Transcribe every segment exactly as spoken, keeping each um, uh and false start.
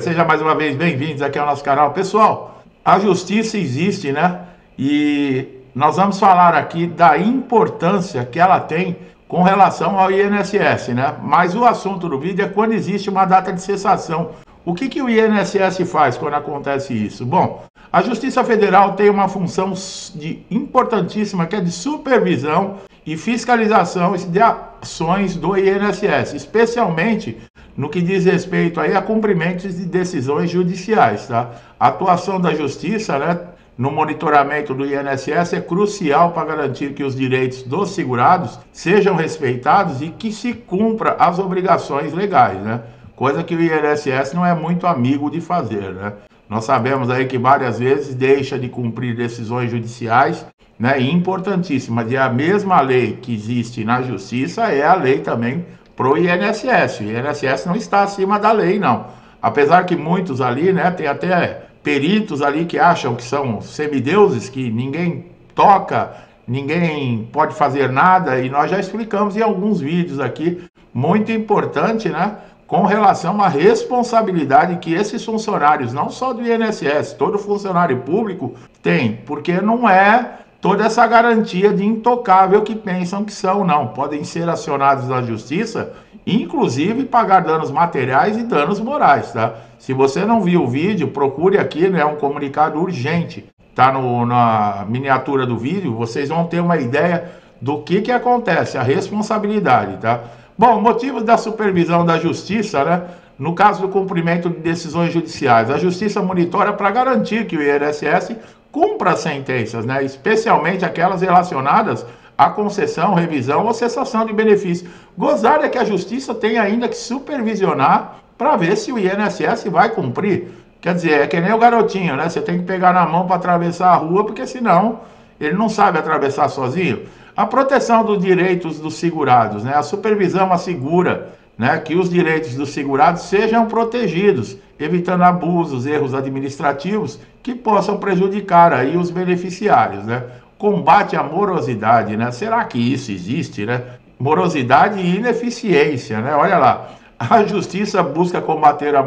Seja mais uma vez bem-vindos aqui ao nosso canal. Pessoal, a justiça existe, né? E nós vamos falar aqui da importância que ela tem com relação ao I N S S, né? Mas o assunto do vídeo é quando existe uma data de cessação. O que que o I N S S faz quando acontece isso? Bom, a Justiça Federal tem uma função de, importantíssima, que é de supervisão e fiscalização de ações do I N S S, especialmente no que diz respeito aí a cumprimentos de decisões judiciais, tá? A atuação da Justiça, né, no monitoramento do I N S S é crucial para garantir que os direitos dos segurados sejam respeitados e que se cumpra as obrigações legais, né? Coisa que o I N S S não é muito amigo de fazer, né? Nós sabemos aí que várias vezes deixa de cumprir decisões judiciais, né? Importantíssimas. E a mesma lei que existe na Justiça é a lei também para o I N S S. O I N S S não está acima da lei, não. Apesar que muitos ali, né, tem até peritos ali que acham que são semideuses, que ninguém toca, ninguém pode fazer nada, e nós já explicamos em alguns vídeos aqui, muito importante, né, com relação à responsabilidade que esses funcionários, não só do I N S S, todo funcionário público tem, porque não é toda essa garantia de intocável que pensam que são, não. Podem ser acionados na justiça, inclusive pagar danos materiais e danos morais, tá? Se você não viu o vídeo, procure aqui, né, um comunicado urgente. Tá no, na miniatura do vídeo, vocês vão ter uma ideia do que que acontece, a responsabilidade, tá? Bom, motivos da supervisão da Justiça, né? No caso do cumprimento de decisões judiciais, a Justiça monitora para garantir que o I N S S cumpra as sentenças, né? Especialmente aquelas relacionadas à concessão, revisão ou cessação de benefícios. Gozar é que a Justiça tem ainda que supervisionar para ver se o I N S S vai cumprir. Quer dizer, é que nem o garotinho, né? Você tem que pegar na mão para atravessar a rua, porque senão ele não sabe atravessar sozinho. A proteção dos direitos dos segurados, né? A supervisão assegura, né, que os direitos dos segurados sejam protegidos, evitando abusos, erros administrativos que possam prejudicar aí os beneficiários, né? Combate à morosidade, né? Será que isso existe, né? Morosidade e ineficiência, né? Olha lá, a Justiça busca combater a,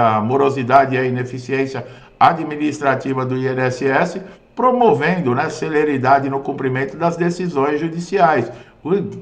a morosidade e a ineficiência administrativa do I N S S, promovendo, né, celeridade no cumprimento das decisões judiciais.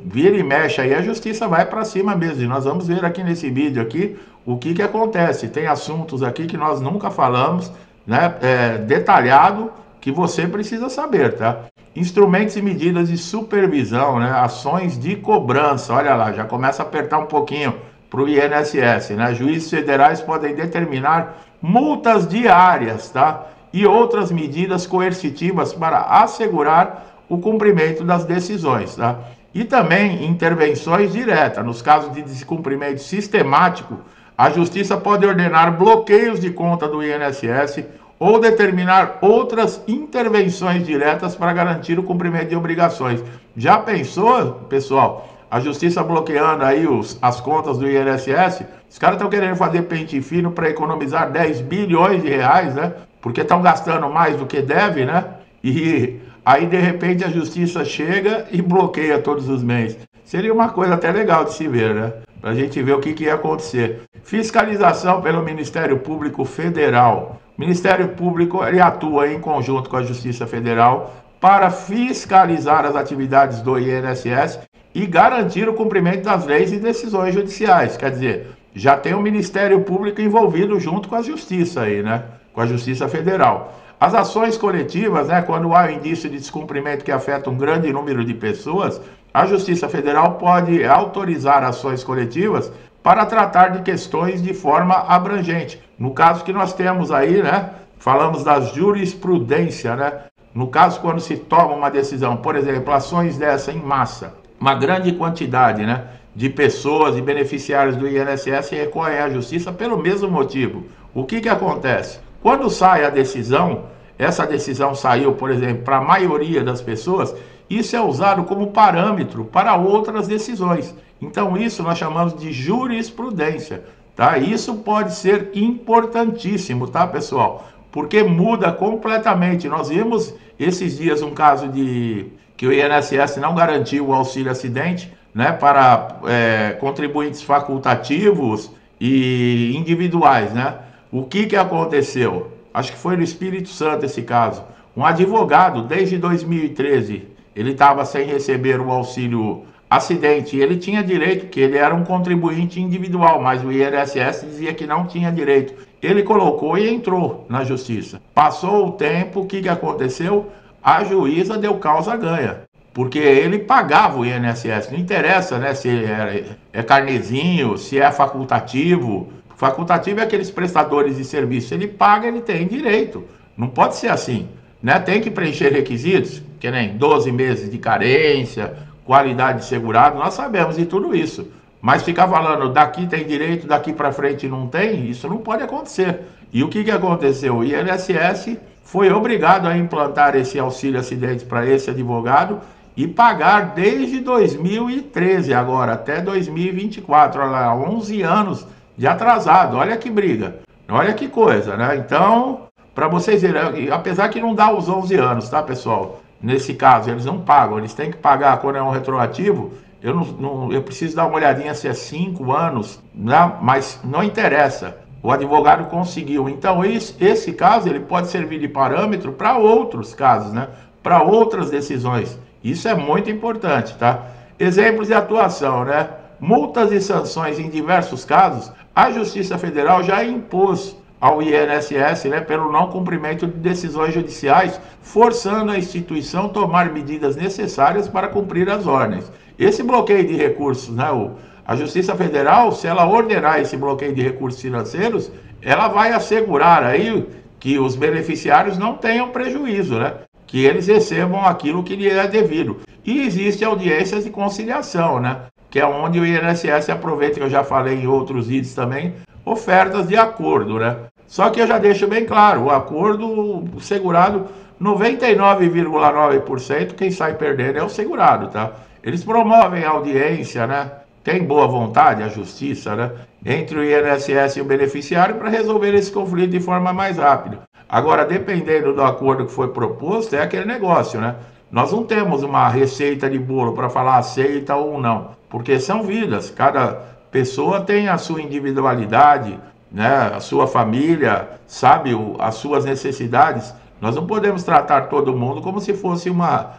Vira e mexe aí, a Justiça vai para cima mesmo, e nós vamos ver aqui nesse vídeo aqui o que que acontece. Tem assuntos aqui que nós nunca falamos, né, é, detalhado, que você precisa saber, tá? Instrumentos e medidas de supervisão, né, ações de cobrança, olha lá, já começa a apertar um pouquinho para o I N S S, né? Juízes federais podem determinar multas diárias, tá? E outras medidas coercitivas para assegurar o cumprimento das decisões, tá? E também intervenções diretas. Nos casos de descumprimento sistemático, a Justiça pode ordenar bloqueios de conta do I N S S ou determinar outras intervenções diretas para garantir o cumprimento de obrigações. Já pensou, pessoal, a Justiça bloqueando aí os, as contas do I N S S? Os caras estão querendo fazer pente fino para economizar dez bilhões de reais, né? Porque estão gastando mais do que deve, né? E aí, de repente, a Justiça chega e bloqueia todos os meios. Seria uma coisa até legal de se ver, né? Para a gente ver o que que ia acontecer. Fiscalização pelo Ministério Público Federal. O Ministério Público, ele atua em conjunto com a Justiça Federal para fiscalizar as atividades do I N S S e garantir o cumprimento das leis e decisões judiciais. Quer dizer, já tem o Ministério Público envolvido junto com a Justiça aí, né? Com a Justiça Federal. As ações coletivas, né, quando há indício de descumprimento que afeta um grande número de pessoas, a Justiça Federal pode autorizar ações coletivas para tratar de questões de forma abrangente. No caso que nós temos aí, né, falamos da jurisprudência, né, no caso quando se toma uma decisão, por exemplo, ações dessa em massa, uma grande quantidade, né, de pessoas e beneficiários do I N S S recorrem à Justiça pelo mesmo motivo. O que que acontece? Quando sai a decisão, essa decisão saiu, por exemplo, para a maioria das pessoas, isso é usado como parâmetro para outras decisões. Então isso nós chamamos de jurisprudência, tá? Isso pode ser importantíssimo, tá, pessoal? Porque muda completamente. Nós vimos esses dias um caso de que o I N S S não garantiu o auxílio-acidente, né, para é, contribuintes facultativos e individuais, né? O que que aconteceu? Acho que foi no Espírito Santo esse caso. Um advogado, desde dois mil e treze, ele estava sem receber o auxílio-acidente. Ele tinha direito, porque ele era um contribuinte individual, mas o I N S S dizia que não tinha direito. Ele colocou e entrou na justiça. Passou o tempo, o que que aconteceu? A juíza deu causa ganha, porque ele pagava o I N S S. Não interessa, né, se é, é carnezinho, se é facultativo. Facultativo é aqueles prestadores de serviço. Ele paga, ele tem direito. Não pode ser assim, né? Tem que preencher requisitos, que nem doze meses de carência, qualidade de segurado. Nós sabemos de tudo isso. Mas ficar falando, daqui tem direito, daqui para frente não tem, isso não pode acontecer. E o que que aconteceu? O I N S S foi obrigado a implantar esse auxílio-acidente para esse advogado e pagar desde dois mil e treze agora, até dois mil e vinte e quatro, olha lá, onze anos de atrasado. Olha que briga, olha que coisa, né? Então, para vocês verem, apesar que não dá os onze anos, tá, pessoal? Nesse caso, eles não pagam, eles têm que pagar quando é um retroativo. Eu, não, não, eu preciso dar uma olhadinha se é cinco anos, né? Mas não interessa. O advogado conseguiu. Então, esse, esse caso ele pode servir de parâmetro para outros casos, né? Para outras decisões. Isso é muito importante, tá? Exemplos de atuação, né? Multas e sanções em diversos casos, a Justiça Federal já impôs ao I N S S, né, pelo não cumprimento de decisões judiciais, forçando a instituição a tomar medidas necessárias para cumprir as ordens. Esse bloqueio de recursos, né, o, a Justiça Federal, se ela ordenar esse bloqueio de recursos financeiros, ela vai assegurar aí que os beneficiários não tenham prejuízo, né, que eles recebam aquilo que lhe é devido. E existe audiências de conciliação, né, que é onde o I N S S aproveita, que eu já falei em outros vídeos também, ofertas de acordo, né? Só que eu já deixo bem claro, o acordo o segurado, noventa e nove vírgula nove por cento, quem sai perdendo é o segurado, tá? Eles promovem a audiência, né? Tem boa vontade, a justiça, né? Entre o I N S S e o beneficiário para resolver esse conflito de forma mais rápida. Agora, dependendo do acordo que foi proposto, é aquele negócio, né? Nós não temos uma receita de bolo para falar aceita ou não, porque são vidas, cada pessoa tem a sua individualidade, né? A sua família, sabe, o, as suas necessidades. Nós não podemos tratar todo mundo como se fosse uma,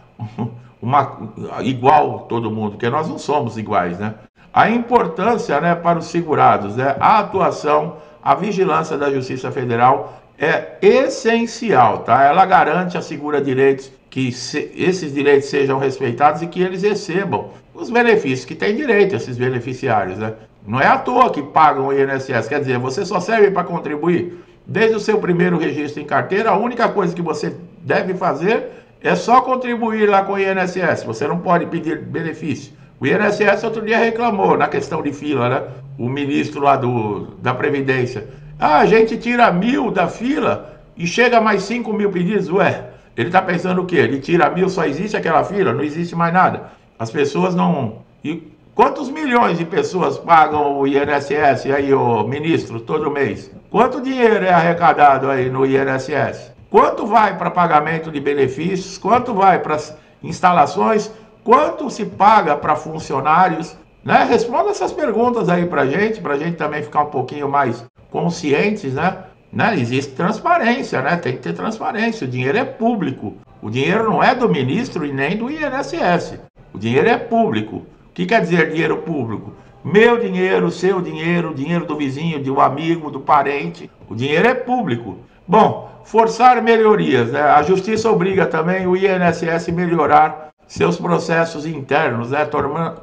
uma igual todo mundo, porque nós não somos iguais, né? A importância, né, para os segurados, né? A atuação, a vigilância da Justiça Federal é essencial, tá? Ela garante, assegura direitos, que se, esses direitos sejam respeitados e que eles recebam os benefícios que têm direito esses beneficiários, né? Não é à toa que pagam o I N S S, quer dizer, você só serve para contribuir. Desde o seu primeiro registro em carteira, a única coisa que você deve fazer é só contribuir lá com o I N S S, você não pode pedir benefício. O I N S S outro dia reclamou na questão de fila, né? O ministro lá do, da Previdência. Ah, a gente tira mil da fila e chega mais cinco mil pedidos, ué, ele está pensando o quê? Ele tira mil, só existe aquela fila, não existe mais nada. As pessoas não... E quantos milhões de pessoas pagam o I N S S aí, ô ministro, todo mês? Quanto dinheiro é arrecadado aí no I N S S? Quanto vai para pagamento de benefícios? Quanto vai para instalações? Quanto se paga para funcionários? Né? Responda essas perguntas aí para a gente, para a gente também ficar um pouquinho mais conscientes, né? Né? Existe transparência, né? Tem que ter transparência, o dinheiro é público. O dinheiro não é do ministro e nem do I N S S. O dinheiro é público. O que quer dizer dinheiro público? Meu dinheiro, seu dinheiro, dinheiro do vizinho, do amigo, do parente. O dinheiro é público. Bom, forçar melhorias, né? A justiça obriga também o I N S S a melhorar seus processos internos, né?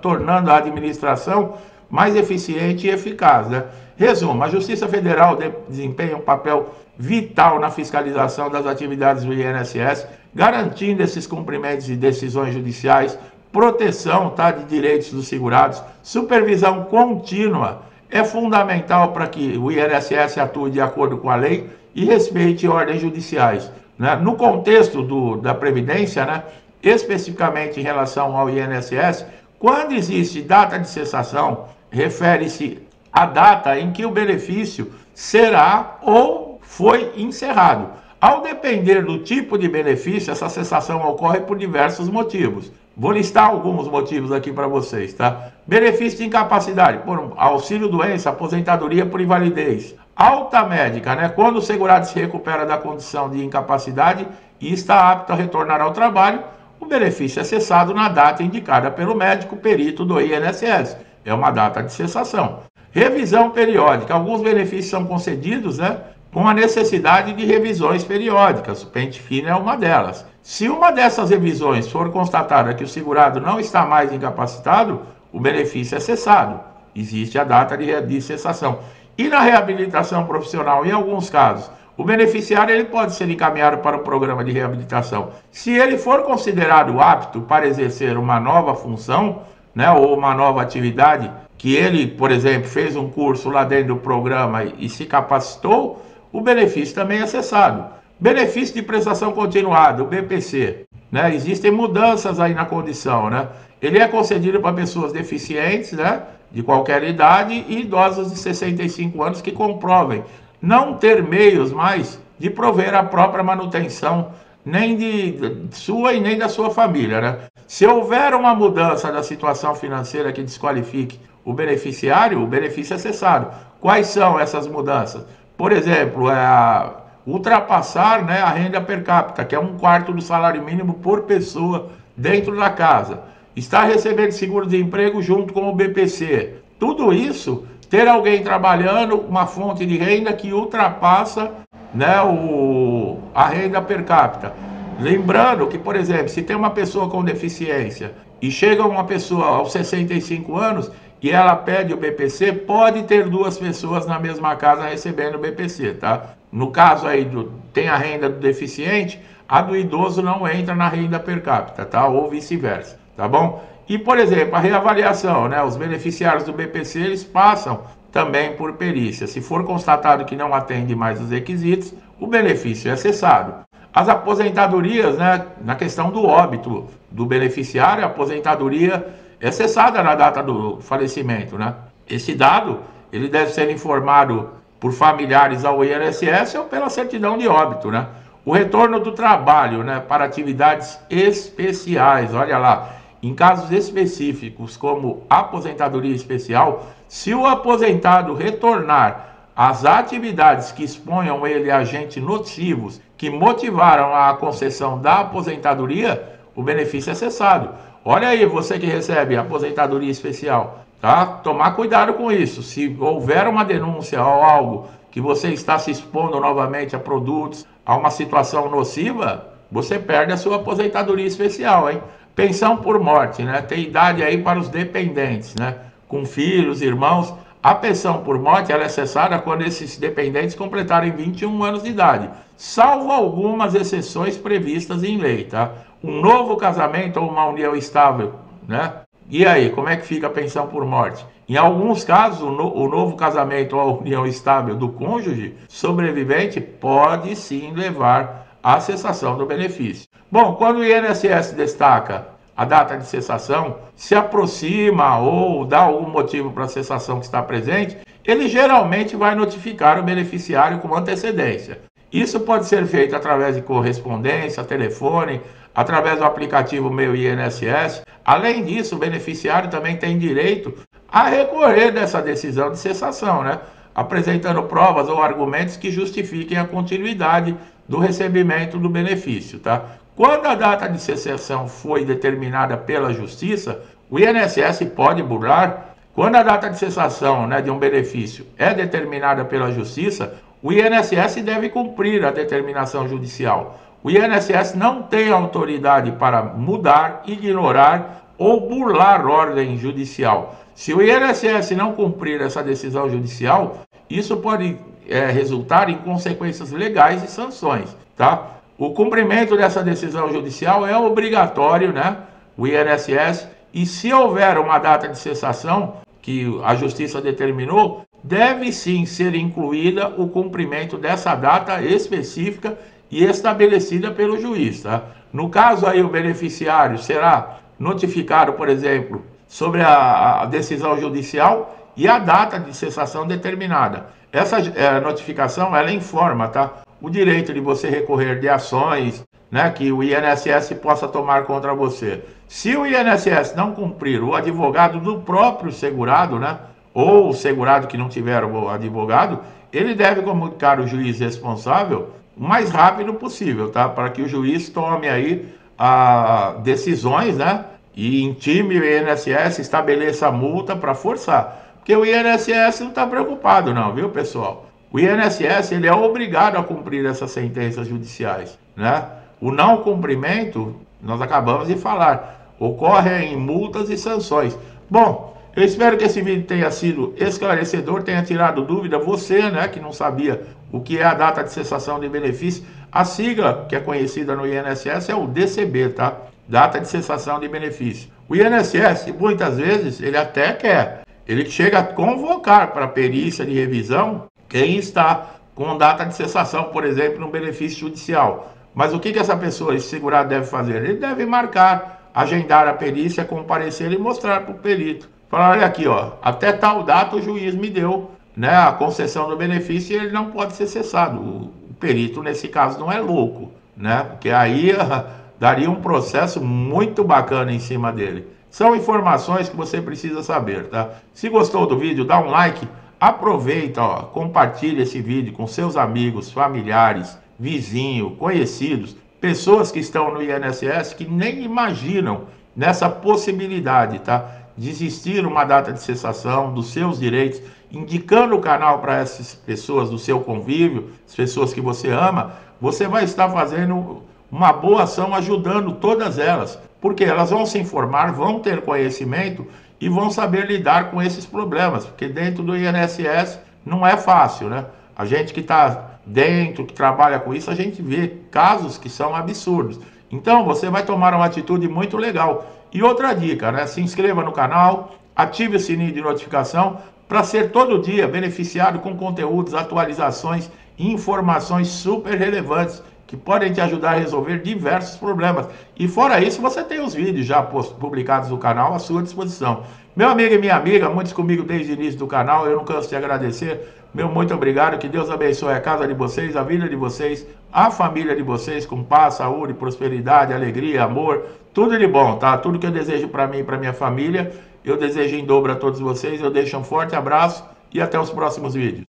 Tornando a administração mais eficiente e eficaz, né? Resumo, a Justiça Federal desempenha um papel vital na fiscalização das atividades do I N S S, garantindo esses cumprimentos de decisões judiciais, proteção, tá, de direitos dos segurados, supervisão contínua é fundamental para que o I N S S atue de acordo com a lei e respeite ordens judiciais, né? No contexto do, da Previdência, né, especificamente em relação ao I N S S, quando existe data de cessação, refere-se à data em que o benefício será ou foi encerrado. Ao depender do tipo de benefício, essa cessação ocorre por diversos motivos. Vou listar alguns motivos aqui para vocês, tá? Benefício de incapacidade, por auxílio-doença, aposentadoria por invalidez. Alta médica, né? Quando o segurado se recupera da condição de incapacidade e está apto a retornar ao trabalho, o benefício é cessado na data indicada pelo médico perito do I N S S. É uma data de cessação. Revisão periódica. Alguns benefícios são concedidos, né, com a necessidade de revisões periódicas. O pente fino é uma delas. Se uma dessas revisões for constatada que o segurado não está mais incapacitado, o benefício é cessado. Existe a data de, de cessação. E na reabilitação profissional, em alguns casos, o beneficiário ele pode ser encaminhado para o programa de reabilitação. Se ele for considerado apto para exercer uma nova função, né, ou uma nova atividade, que ele, por exemplo, fez um curso lá dentro do programa e se capacitou, o benefício também é cessado. Benefício de prestação continuada, o B P C, né? Existem mudanças aí na condição, né? Ele é concedido para pessoas deficientes, né, de qualquer idade, e idosos de sessenta e cinco anos que comprovem não ter meios mais de prover a própria manutenção, nem de sua e nem da sua família, né? Se houver uma mudança da situação financeira que desqualifique o beneficiário, o benefício é cessado. Quais são essas mudanças? Por exemplo, a... ultrapassar, né, a renda per capita, que é um quarto do salário mínimo por pessoa dentro da casa, está recebendo seguro-desemprego junto com o B P C. Tudo isso, ter alguém trabalhando uma fonte de renda que ultrapassa, né, o, a renda per capita. Lembrando que, por exemplo, se tem uma pessoa com deficiência e chega uma pessoa aos sessenta e cinco anos e ela pede o B P C, pode ter duas pessoas na mesma casa recebendo o B P C, tá? No caso aí, do, tem a renda do deficiente, a do idoso não entra na renda per capita, tá? Ou vice-versa, tá bom? E, por exemplo, a reavaliação, né? Os beneficiários do B P C, eles passam também por perícia. Se for constatado que não atende mais os requisitos, o benefício é cessado. As aposentadorias, né? Na questão do óbito do beneficiário, a aposentadoria é cessada na data do falecimento, né? Esse dado, ele deve ser informado por familiares ao I N S S ou pela certidão de óbito, né? O retorno do trabalho, né, para atividades especiais, olha lá, em casos específicos como aposentadoria especial, se o aposentado retornar às atividades que exponham ele a agentes nocivos que motivaram a concessão da aposentadoria, o benefício é cessado. Olha aí, você que recebe aposentadoria especial, tá? Tomar cuidado com isso. Se houver uma denúncia ou algo que você está se expondo novamente a produtos, a uma situação nociva, você perde a sua aposentadoria especial, hein? Pensão por morte, né? Tem idade aí para os dependentes, né? Com filhos, irmãos. A pensão por morte ela é cessada quando esses dependentes completarem vinte e um anos de idade, salvo algumas exceções previstas em lei, tá? Um novo casamento ou uma união estável, né? E aí, como é que fica a pensão por morte? Em alguns casos, o, no, o novo casamento ou a união estável do cônjuge sobrevivente pode sim levar à cessação do benefício. Bom, quando o I N S S destaca a data de cessação, se aproxima ou dá algum motivo para a cessação que está presente, ele geralmente vai notificar o beneficiário com antecedência. Isso pode ser feito através de correspondência, telefone, através do aplicativo Meu I N S S. Além disso, o beneficiário também tem direito a recorrer dessa decisão de cessação, né? Apresentando provas ou argumentos que justifiquem a continuidade do recebimento do benefício, tá? Quando a data de cessação foi determinada pela Justiça, o I N S S pode burlar. Quando a data de cessação, né, de um benefício é determinada pela Justiça, o I N S S deve cumprir a determinação judicial. O I N S S não tem autoridade para mudar, ignorar ou burlar ordem judicial. Se o I N S S não cumprir essa decisão judicial, isso pode é, resultar em consequências legais e sanções, tá? O cumprimento dessa decisão judicial é obrigatório, né? O I N S S, e se houver uma data de cessação que a Justiça determinou, deve sim ser incluída o cumprimento dessa data específica e estabelecida pelo juiz, tá? No caso aí, o beneficiário será notificado, por exemplo, sobre a, a decisão judicial e a data de cessação determinada. Essa é, notificação, ela informa, tá, o direito de você recorrer de ações, né, que o I N S S possa tomar contra você. Se o I N S S não cumprir, o advogado do próprio segurado, né, ou o segurado que não tiver o advogado, ele deve comunicar o juiz responsável o mais rápido possível, tá? Para que o juiz tome aí a decisões, né? E intime o I N S S, estabeleça a multa para forçar. Porque o I N S S não está preocupado não, viu, pessoal? O I N S S ele é obrigado a cumprir essas sentenças judiciais, né? O não cumprimento, nós acabamos de falar, ocorre em multas e sanções. Bom, eu espero que esse vídeo tenha sido esclarecedor, tenha tirado dúvida. Você, né, que não sabia o que é a data de cessação de benefício, a sigla que é conhecida no I N S S é o D C B, tá? Data de cessação de benefício. O I N S S, muitas vezes, ele até quer, ele chega a convocar para perícia de revisão quem está com data de cessação, por exemplo, no benefício judicial. Mas o que que essa pessoa, esse segurado, deve fazer? Ele deve marcar, agendar a perícia, comparecer e mostrar para o perito. Falar, olha aqui, ó, até tal data o juiz me deu, né, a concessão do benefício e ele não pode ser cessado. O perito, nesse caso, não é louco, né? Porque aí uh, daria um processo muito bacana em cima dele. São informações que você precisa saber, tá? Se gostou do vídeo, dá um like, aproveita, ó, compartilha esse vídeo com seus amigos, familiares, vizinhos, conhecidos, pessoas que estão no I N S S que nem imaginam nessa possibilidade, tá? Desistir uma data de cessação dos seus direitos, indicando o canal para essas pessoas do seu convívio, as pessoas que você ama, você vai estar fazendo uma boa ação, ajudando todas elas, porque elas vão se informar, vão ter conhecimento e vão saber lidar com esses problemas, porque dentro do I N S S não é fácil, né? A gente que está dentro, que trabalha com isso, a gente vê casos que são absurdos. Então você vai tomar uma atitude muito legal. E outra dica, né? Se inscreva no canal, ative o sininho de notificação para ser todo dia beneficiado com conteúdos, atualizações e informações super relevantes que podem te ajudar a resolver diversos problemas. E fora isso, você tem os vídeos já publicados no canal à sua disposição. Meu amigo e minha amiga, muitos comigo desde o início do canal, eu não canso de agradecer. Meu muito obrigado, que Deus abençoe a casa de vocês, a vida de vocês, a família de vocês, com paz, saúde, prosperidade, alegria, amor, tudo de bom, tá? Tudo que eu desejo para mim e para minha família, eu desejo em dobro a todos vocês. Eu deixo um forte abraço e até os próximos vídeos.